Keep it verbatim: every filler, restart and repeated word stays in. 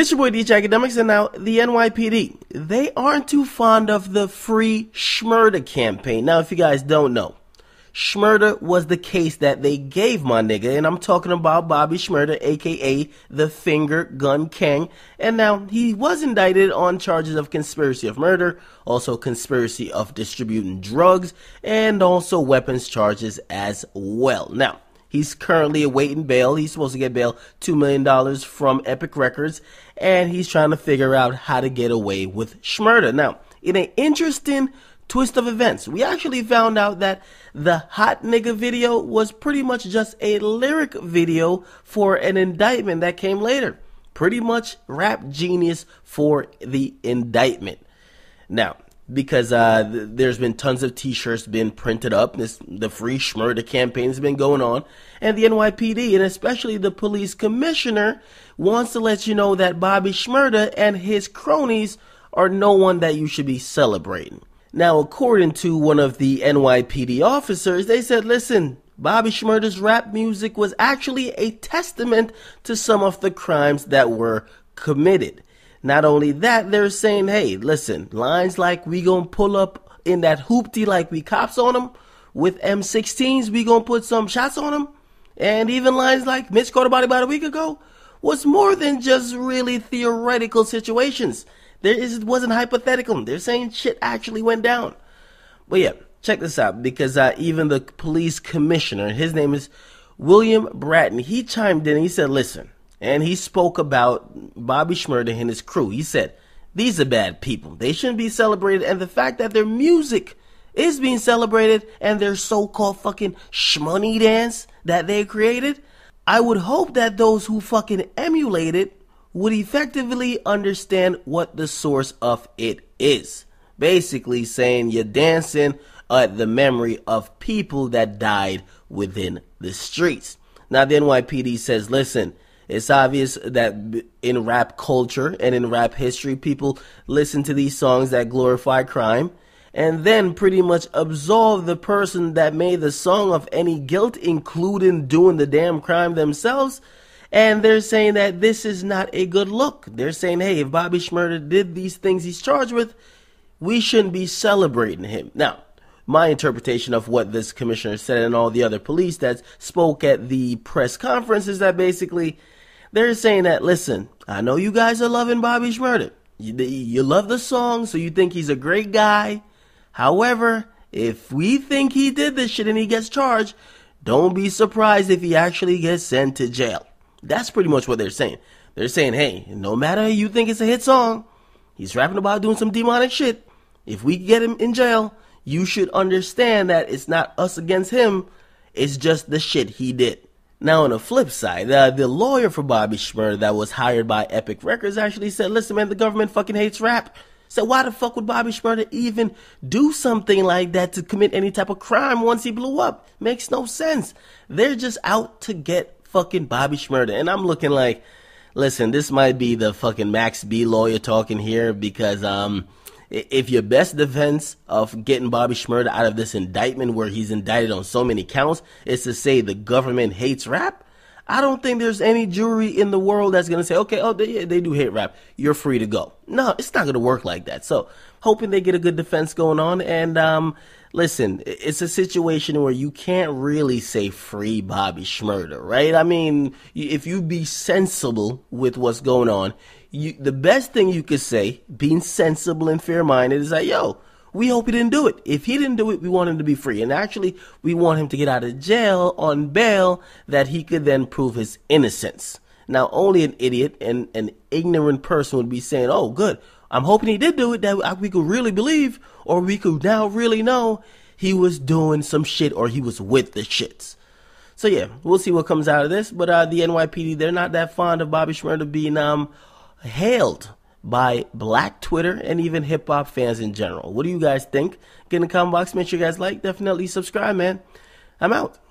It's your boy D J Akademiks, and now the N Y P D, they aren't too fond of the Free Shmurda campaign. Now, if you guys don't know, Shmurda was the case that they gave my nigga, and I'm talking about Bobby Shmurda, aka the Finger Gun King. And now he was indicted on charges of conspiracy of murder, also conspiracy of distributing drugs, and also weapons charges as well. Now, he's currently awaiting bail. He's supposed to get bail two million dollars from Epic Records, and he's trying to figure out how to get away with Shmurda. Now, in an interesting twist of events, we actually found out that the hot nigga video was pretty much just a lyric video for an indictment that came later. Pretty much rap genius for the indictment. Now, because uh, th there's been tons of t-shirts been printed up. This, the Free Shmurda campaign has been going on. And the N Y P D, and especially the police commissioner, wants to let you know that Bobby Shmurda and his cronies are no one that you should be celebrating. Now, according to one of the N Y P D officers, they said, listen, Bobby Shmurda's rap music was actually a testament to some of the crimes that were committed. Not only that, they're saying, hey, listen, lines like we gonna pull up in that hoopty like we cops on them, with M sixteens we gonna put some shots on them, and even lines like Mitch caught a body about a week ago was more than just really theoretical situations. There is, it wasn't hypothetical. They're saying shit actually went down. But yeah, check this out, because uh, even the police commissioner, his name is William Bratton, he chimed in and he said, listen, and he spoke about Bobby Shmurda and his crew. He said, these are bad people. They shouldn't be celebrated. And the fact that their music is being celebrated and their so-called fucking shmoney dance that they created, I would hope that those who fucking emulate it would effectively understand what the source of it is. Basically saying you're dancing at the memory of people that died within the streets. Now, the N Y P D says, listen, it's obvious that in rap culture and in rap history, people listen to these songs that glorify crime and then pretty much absolve the person that made the song of any guilt, including doing the damn crime themselves. And they're saying that this is not a good look. They're saying, hey, if Bobby Shmurda did these things he's charged with, we shouldn't be celebrating him. Now, my interpretation of what this commissioner said and all the other police that spoke at the press conference is that basically, they're saying that, listen, I know you guys are loving Bobby Shmurda. You, you love the song, so you think he's a great guy. However, if we think he did this shit and he gets charged, don't be surprised if he actually gets sent to jail. That's pretty much what they're saying. They're saying, hey, no matter you think it's a hit song, he's rapping about doing some demonic shit. If we get him in jail, you should understand that it's not us against him. It's just the shit he did. Now, on the flip side, uh, the lawyer for Bobby Shmurda that was hired by Epic Records actually said, listen, man, the government fucking hates rap. So why the fuck would Bobby Shmurda even do something like that to commit any type of crime once he blew up? Makes no sense. They're just out to get fucking Bobby Shmurda. And I'm looking like, listen, this might be the fucking Max B lawyer talking here, because um, if your best defense of getting Bobby Shmurda out of this indictment where he's indicted on so many counts is to say the government hates rap, I don't think there's any jury in the world that's going to say, okay, oh, they, they do hate rap, you're free to go. No, it's not going to work like that. So, hoping they get a good defense going on. And um, listen, it's a situation where you can't really say free Bobby Shmurda, right? I mean, if you be sensible with what's going on, you, the best thing you could say, being sensible and fair-minded, is like, yo, we hope he didn't do it. If he didn't do it, we want him to be free. And actually, we want him to get out of jail on bail that he could then prove his innocence. Now, only an idiot and an ignorant person would be saying, oh, good, I'm hoping he did do it, that we could really believe, or we could now really know he was doing some shit or he was with the shits. So, yeah, we'll see what comes out of this. But uh, the N Y P D, they're not that fond of Bobby Shmurda being um, hailed by Black Twitter and even hip-hop fans in general. What do you guys think? Get in the comment box. Make sure you guys like. Definitely subscribe, man. I'm out.